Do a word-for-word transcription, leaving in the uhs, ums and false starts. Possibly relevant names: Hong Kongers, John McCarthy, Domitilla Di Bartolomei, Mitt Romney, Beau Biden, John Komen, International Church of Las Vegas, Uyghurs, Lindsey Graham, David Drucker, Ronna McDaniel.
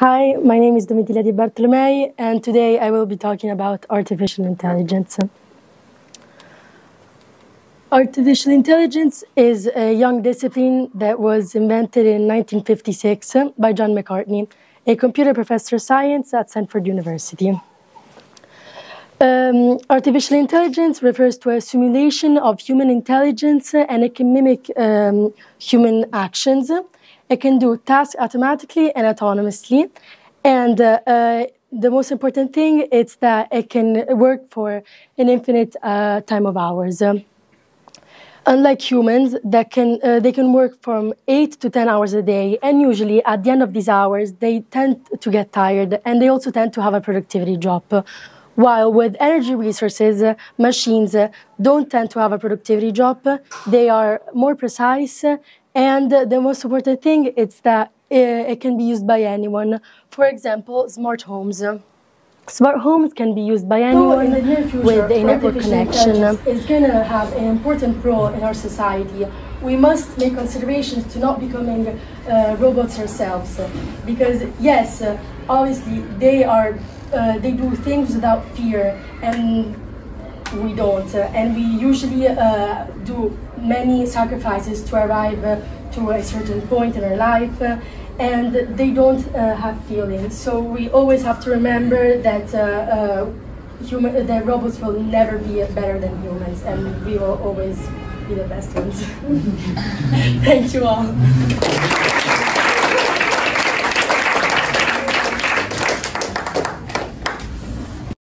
Hi, my name is Domitilla Di Bartolomei, and today I will be talking about artificial intelligence. Artificial intelligence is a young discipline that was invented in nineteen fifty-six by John McCarthy, a computer professor of science at Stanford University. Um, artificial intelligence refers to a simulation of human intelligence, and it can mimic um, human actions. It can do tasks automatically and autonomously. And uh, uh, the most important thing is that it can work for an infinite uh, time of hours. Um, unlike humans, that can, uh, they can work from eight to ten hours a day. And usually at the end of these hours, they tend to get tired. And they also tend to have a productivity drop. While with energy resources, uh, machines uh, don't tend to have a productivity drop. They are more precise. And the most important thing is that it can be used by anyone. For example, smart homes. Smart homes can be used by anyone so in the near future, with a network connection. It's going to have an important role in our society. We must make considerations to not becoming uh, robots ourselves. Because yes, obviously they, are, uh, they do things without fear, and we don't. And we usually uh, do many sacrifices to arrive uh, to a certain point in our life, uh, and they don't uh, have feelings. So we always have to remember that uh, uh, human, that robots will never be better than humans, and we will always be the best ones. Thank you all.